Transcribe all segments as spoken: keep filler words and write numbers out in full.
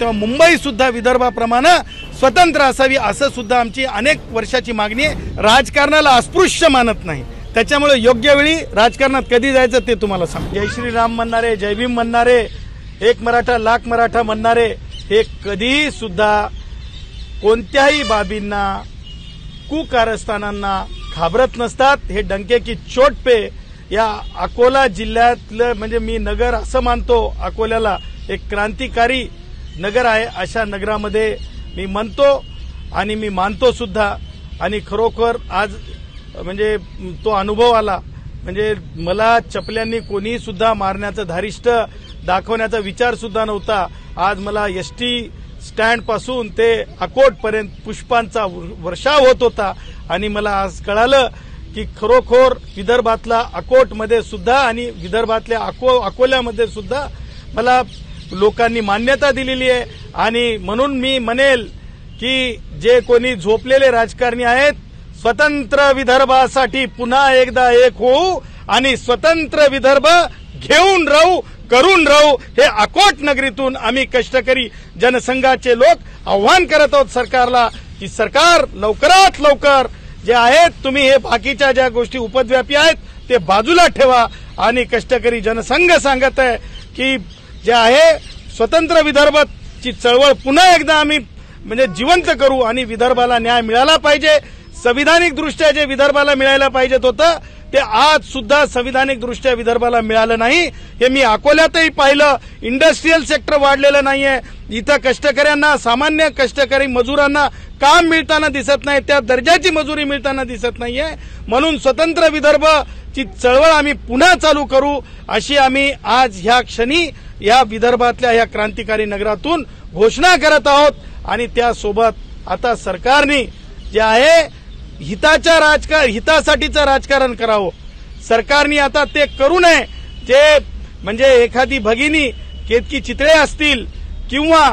तेव्हा मुंबई सुद्धा विदर्भाप्रमाणे स्वतंत्र असावी असं सुद्धा आमची अनेक वर्षाची मागणी आहे। राजकारणाला अस्पृश्य मानत नाही, त्याच्यामुळे योग्य वेळी राजकारणात कधी जायचं ते तुम्हाला सांग। जय श्रीराम म्हणणारे, जय भीम म्हणणारे, एक मराठा लाख मराठा म्हणणारे हे कधीही सुद्धा कोणत्याही बाबींना कुकारस्थानांना घाबरत नसतात। हे डंके की चोट पे या अकोला जिल्ह्यातलं म्हणजे मी नगर असं मानतो, अकोल्याला एक क्रांतिकारी नगर आहे, अशा नगरामध्ये मी म्हणतो आणि मी मानतो सुद्धा। आणि खरोखर आज म्हणजे तो अनुभव आला, म्हणजे मला चपल्यांनी कोणी सुद्धा मारण्याचं धारिष्ट दाखवण्याचा विचार सुद्धा नव्हता। आज मला एसटी स्टँड पासून ते अकोट पर्यंत पुष्पांचा वर्षाव होत होता आणि मला आज कळालं की खरोखर विदर्भातला अकोटमध्ये सुद्धा आणि विदर्भातल्या अको अकोल्यामध्ये सुद्धा मला लोकांनी मान्यता दिलेली आहे। आणि म्हणून मी म्हणेल की जे कोणी झोपलेले राजकारणी आहेत, स्वतंत्र विदर्भासाठी पुन्हा एकदा एक होऊ आणि स्वतंत्र विदर्भ घेऊन राहू, करून राहू, हे अकोट नगरीतून आम्ही कष्टकरी जनसंघाचे लोक आव्हान करत आहोत सरकारला की सरकार लवकरात लवकर जे आहेत तुम्ही हे बाकीच्या ज्या गोष्टी उपद्व्यापी आहेत ते बाजूला ठेवा। आणि कष्टकरी जनसंघ सांगत आहे की जे आहे स्वतंत्र विदर्भाची चळवळ पुन्हा एकदा आम्ही म्हणजे जिवंत करू आणि विदर्भाला न्याय मिळाला पाहिजे। संविधानिक दृष्ट्या जे विदर्भाला मिळायला पाहिजेत होतं ते आज सुद्धा संविधानिक दृष्ट्या विदर्भाला मिळालं नाही, हे मी अकोल्यातही पाहिलं। इंडस्ट्रियल सेक्टर वाढलेलं नाहीये, इथं कष्टकऱ्यांना सामान्य कष्टकरी मजुरांना काम मिळताना दिसत नाही, त्या दर्जाची मजुरी मिळताना दिसत नाहीये। म्हणून स्वतंत्र विदर्भची चळवळ आम्ही पुन्हा चालू करू अशी आम्ही आज ह्या क्षणी या विदर्भातल्या या क्रांतिकारी नगरातून घोषणा करत आहोत। आणि त्यासोबत आता सरकारने जे आहे हिताच्या राजकार हितासाठीचं राजकारण करावं, सरकारने आता ते करू नये जे म्हणजे एखादी भगिनी केतकी चित्रे असतील किंवा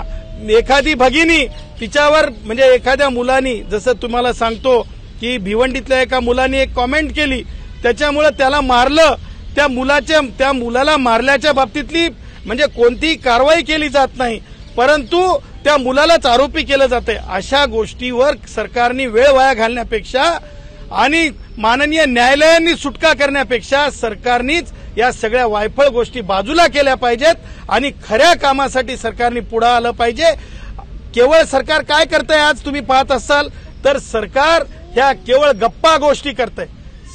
एखादी भगिनी तिच्यावर म्हणजे एखाद्या मुलानी, जसं तुम्हाला सांगतो की भिवंडीतल्या एका मुलानी एक कॉमेंट केली त्याच्यामुळे त्याला मारलं, त्या मुलाच्या त्या मुलाला मारल्याच्या बाबतीतली म्हणजे कोणतीही कारवाई केली जात नाही परंतु त्या मुलालाच आरोपी केलं जाते। अशा गोष्टीवर सरकारने वेळ वाया घालण्यापेक्षा आणि माननीय न्यायालयांनी सुटका करण्यापेक्षा सरकारनेच या सगळ्या वायफळ गोष्टी बाजूला केल्या पाहिजेत आणि खऱ्या कामासाठी सरकारने पुढे आलं पाहिजे। केवळ सरकार काय करतंय आज तुम्ही पाहत असाल तर सरकार ह्या केवळ गप्पा गोष्टी करतंय।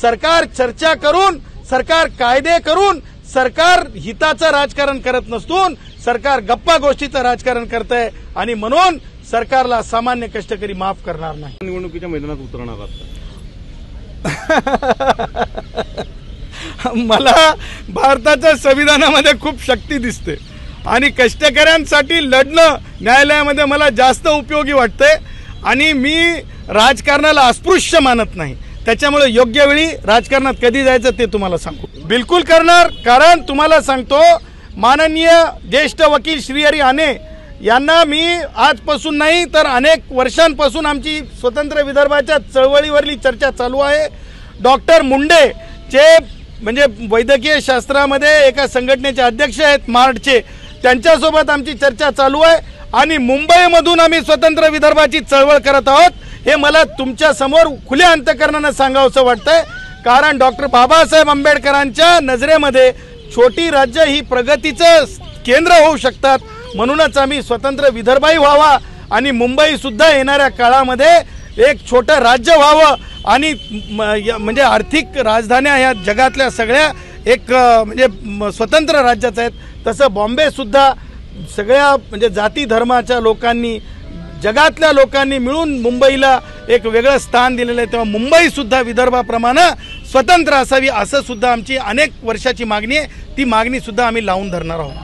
सरकार चर्चा करून, सरकार कायदे करून, सरकार हिताचं राजकारण करत नसून सरकार गप्पा गोष्टीचं राजकारण करत आहे आणि म्हणून सरकारला सामान्य कष्टकरी माफ करणार नाही। निवडणुकीच्या मैदानात उतरणार मला भारताच्या संविधानामध्ये खूप शक्ती दिसते आणि कष्टकऱ्यांसाठी लढणं न्यायालयामध्ये मला जास्त उपयोगी वाटतंय आणि मी राजकारणाला अस्पृश्य मानत नाही, त्याच्यामुळे योग्य वेळी राजकारणात कधी जायचं ते तुम्हाला सांगू। बिलकुल करणार, कारण तुम्हाला सांगतो माननीय ज्येष्ठ वकील श्रीहरी आने यांना मी आजपासून नाही तर अनेक वर्षांपासून आमची स्वतंत्र विदर्भाच्या चळवळीवरली चर्चा चालू आहे। डॉक्टर मुंडे जे म्हणजे वैद्यकीय शास्त्रामध्ये एका संघटनेचे अध्यक्ष आहेत मार्डचे, त्यांच्यासोबत आमची चर्चा चालू आहे आणि मुंबईमधून आम्ही स्वतंत्र विदर्भाची चळवळ करत आहोत हे मला तुमच्या समोर खुल्या अंतःकरणानं सांगावंसं वाटतंय। कारण डॉक्टर बाबासाहेब आंबेडकरांच्या नजरेमध्ये छोटी राज्य ही प्रगतीचं केंद्र होऊ शकतात, म्हणूनच आम्ही स्वतंत्र विदर्भही व्हावा आणि मुंबईसुद्धा येणाऱ्या काळामध्ये एक छोटं राज्य व्हावं आणि म्हणजे आर्थिक राजधान्या ह्या जगातल्या सगळ्या एक म्हणजे स्वतंत्र राज्याचं आहेत, तसं बॉम्बेसुद्धा सगळ्या म्हणजे जाती धर्माच्या लोकांनी जगातल्या लोकांनी मिळून मुंबईला एक वेगळं स्थान दिलेलं आहे। तेव्हा मुंबईसुद्धा विदर्भाप्रमाणे स्वतंत्र असावी असं सुद्धा आमची अनेक वर्षाची मागणी आहे, ती मागणीसुद्धा आम्ही लावून धरणार आहोत।